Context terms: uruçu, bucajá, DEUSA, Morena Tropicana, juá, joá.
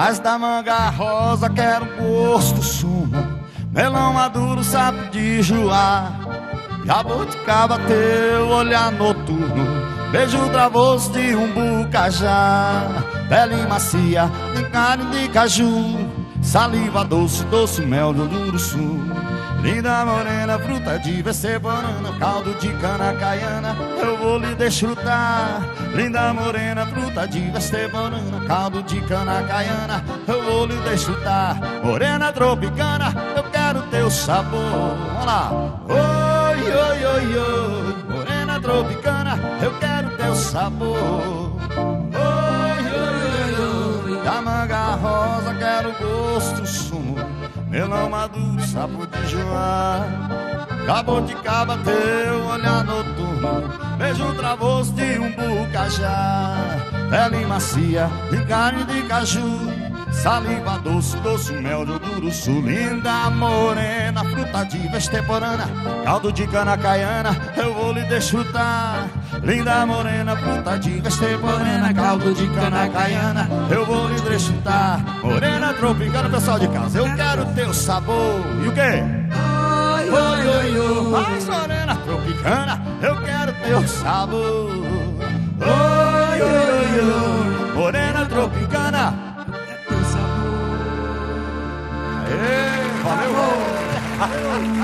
Mas da manga rosa quero gosto suma, melão maduro, sapo de juá, jabuticaba, teu olhar noturno, beijo travoso de um bucajá. Pele macia, tem carne de caju, saliva doce, doce mel do uruçu. Linda morena, fruta de vercer, banana, caldo de cana caiana, eu vou lhe desfrutar. Linda morena, fruta de vercer, banana, caldo de cana caiana, eu vou lhe desfrutar. Morena tropicana, eu quero teu sabor. Vamos lá. Oi, oi, oi, oi, morena tropicana, eu quero teu sabor. Oi, oi, oi, oi, da manga rosa quero gosto sumo, melão maduro, sapo de joá, jabuticaba, teu olhar noturno, beijo travoso de um bucajá. Pele macia de carne de caju, saliva doce, doce mel do uruçu. Linda morena, fruta de vesteporana, caldo de cana caiana, eu vou lhe desfrutar. Linda morena, fruta de vesteporana, caldo de cana caiana, eu vou lhe desfrutar. Morena tropicana, pessoal de casa, eu quero teu sabor. E o quê? Oi, oi, oi, oi. Mas morena tropicana, eu quero teu sabor. Oi, oi, oi, oi. Morena tropicana, valeu!